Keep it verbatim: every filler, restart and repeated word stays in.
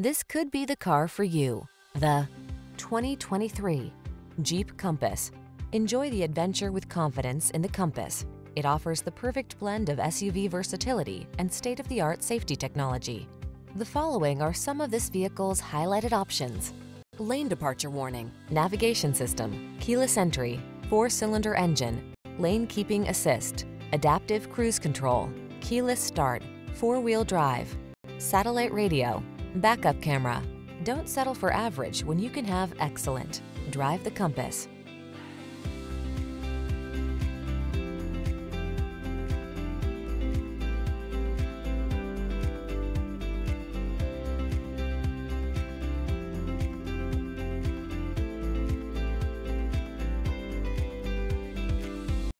This could be the car for you. The twenty twenty-three Jeep Compass. Enjoy the adventure with confidence in the Compass. It offers the perfect blend of S U V versatility and state-of-the-art safety technology. The following are some of this vehicle's highlighted options: lane departure warning, navigation system, keyless entry, four-cylinder engine, lane keeping assist, adaptive cruise control, keyless start, four-wheel drive, satellite radio, backup camera. Don't settle for average when you can have excellent. Drive the Compass.